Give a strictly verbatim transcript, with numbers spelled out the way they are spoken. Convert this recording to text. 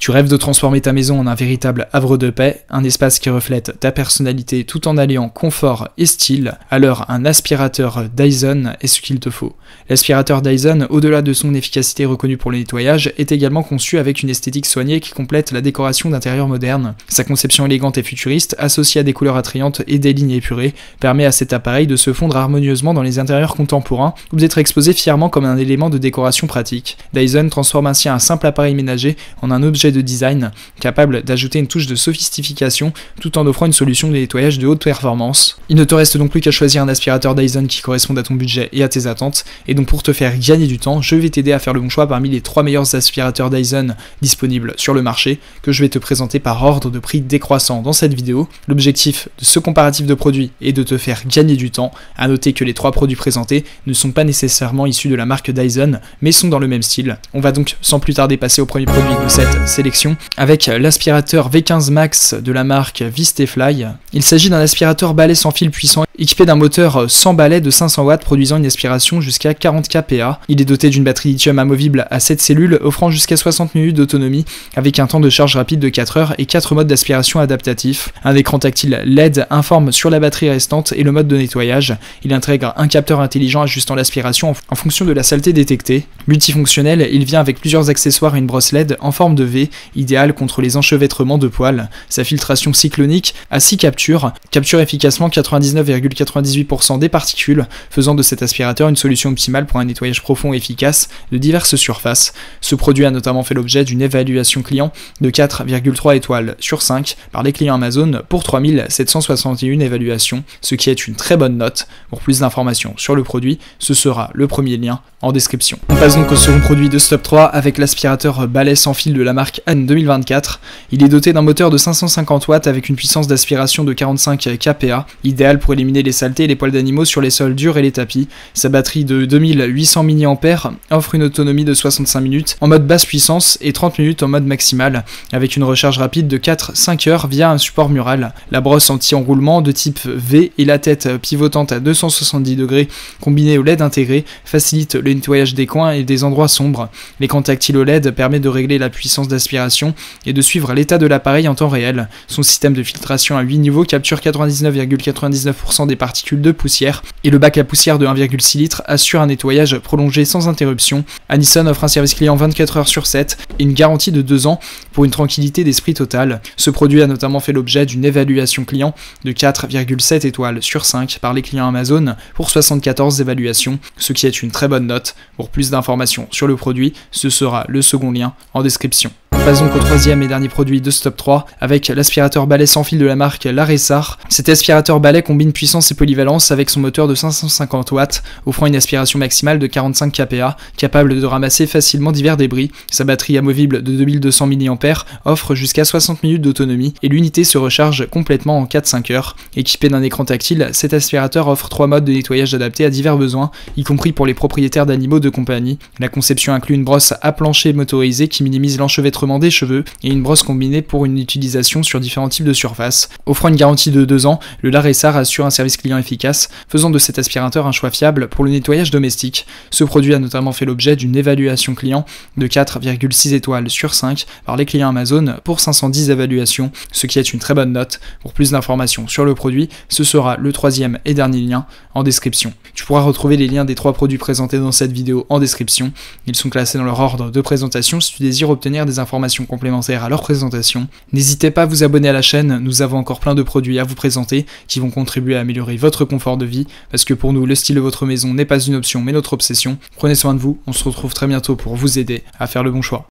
Tu rêves de transformer ta maison en un véritable havre de paix, un espace qui reflète ta personnalité tout en alliant confort et style, alors un aspirateur Dyson est ce qu'il te faut. L'aspirateur Dyson, au-delà de son efficacité reconnue pour le nettoyage, est également conçu avec une esthétique soignée qui complète la décoration d'intérieur moderne. Sa conception élégante et futuriste, associée à des couleurs attrayantes et des lignes épurées, permet à cet appareil de se fondre harmonieusement dans les intérieurs contemporains ou d'être exposé fièrement comme un élément de décoration pratique. Dyson transforme ainsi un simple appareil ménager en un objet de design capable d'ajouter une touche de sophistication tout en offrant une solution de nettoyage de haute performance. Il ne te reste donc plus qu'à choisir un aspirateur Dyson qui corresponde à ton budget et à tes attentes, et donc pour te faire gagner du temps, je vais t'aider à faire le bon choix parmi les trois meilleurs aspirateurs Dyson disponibles sur le marché que je vais te présenter par ordre de prix décroissant dans cette vidéo. L'objectif de ce comparatif de produits est de te faire gagner du temps. À noter que les trois produits présentés ne sont pas nécessairement issus de la marque Dyson mais sont dans le même style. On va donc sans plus tarder passer au premier produit de cette série avec l'aspirateur V quinze Max de la marque Vistefly. Il s'agit d'un aspirateur balai sans fil puissant équipé d'un moteur sans balai de cinq cents watts produisant une aspiration jusqu'à quarante kilowatts. Il est doté d'une batterie lithium amovible à sept cellules offrant jusqu'à soixante minutes d'autonomie avec un temps de charge rapide de quatre heures et quatre modes d'aspiration adaptatifs. Un écran tactile L E D informe sur la batterie restante et le mode de nettoyage. Il intègre un capteur intelligent ajustant l'aspiration en fonction de la saleté détectée. Multifonctionnel, il vient avec plusieurs accessoires et une brosse L E D en forme de V, idéal contre les enchevêtrements de poils. Sa filtration cyclonique à six captures capture efficacement quatre-vingt-dix-neuf virgule quatre-vingt-dix-huit pour cent des particules, faisant de cet aspirateur une solution optimale pour un nettoyage profond et efficace de diverses surfaces. Ce produit a notamment fait l'objet d'une évaluation client de quatre virgule trois étoiles sur cinq par les clients Amazon pour trois mille sept cent soixante et un évaluations, ce qui est une très bonne note. Pour plus d'informations sur le produit, ce sera le premier lien en description. On passe donc au second produit de ce top trois avec l'aspirateur balai sans fil de la marque A N Y S O N deux mille vingt-quatre. Il est doté d'un moteur de cinq cent cinquante watts avec une puissance d'aspiration de quarante-cinq kilowatts, idéal pour éliminer les saletés et les poils d'animaux sur les sols durs et les tapis. Sa batterie de deux mille huit cents milliampères heure offre une autonomie de soixante-cinq minutes en mode basse puissance et trente minutes en mode maximal, avec une recharge rapide de quatre à cinq heures via un support mural. La brosse anti-enroulement de type V et la tête pivotante à deux cent soixante-dix degrés combinée au L E D intégré facilite le nettoyage des coins et des endroits sombres. L'écran tactile O L E D permet de régler la puissance d'aspiration et de suivre l'état de l'appareil en temps réel. Son système de filtration à huit niveaux capture quatre-vingt-dix-neuf virgule quatre-vingt-dix-neuf pour cent des particules de poussière et le bac à poussière de un virgule six litres assure un nettoyage prolongé sans interruption. A N Y S O N offre un service client vingt-quatre heures sur sept et une garantie de deux ans pour une tranquillité d'esprit totale. Ce produit a notamment fait l'objet d'une évaluation client de quatre virgule sept étoiles sur cinq par les clients Amazon pour soixante-quatorze évaluations, ce qui est une très bonne note. Pour plus d'informations sur le produit, ce sera le second lien en description. Passons donc au troisième et dernier produit de ce top trois avec l'aspirateur balai sans fil de la marque Laresar. Cet aspirateur balai combine puissance et polyvalence avec son moteur de cinq cent cinquante watts, offrant une aspiration maximale de quarante-cinq kilowatts, capable de ramasser facilement divers débris. Sa batterie amovible de deux mille deux cents milliampères heure offre jusqu'à soixante minutes d'autonomie et l'unité se recharge complètement en quatre à cinq heures. Équipé d'un écran tactile, cet aspirateur offre trois modes de nettoyage adaptés à divers besoins, y compris pour les propriétaires d'animaux de compagnie. La conception inclut une brosse à plancher motorisée qui minimise l'enchevêtrement des cheveux et une brosse combinée pour une utilisation sur différents types de surfaces. Offrant une garantie de deux ans, le Laresar assure un service client efficace, faisant de cet aspirateur un choix fiable pour le nettoyage domestique. Ce produit a notamment fait l'objet d'une évaluation client de quatre virgule six étoiles sur cinq par les clients Amazon pour cinq cent dix évaluations, ce qui est une très bonne note. Pour plus d'informations sur le produit, ce sera le troisième et dernier lien en description. Tu pourras retrouver les liens des trois produits présentés dans cette vidéo en description. Ils sont classés dans leur ordre de présentation si tu désires obtenir des informations complémentaires à leur présentation. N'hésitez pas à vous abonner à la chaîne, nous avons encore plein de produits à vous présenter qui vont contribuer à améliorer votre confort de vie, parce que pour nous, le style de votre maison n'est pas une option mais notre obsession. Prenez soin de vous, on se retrouve très bientôt pour vous aider à faire le bon choix.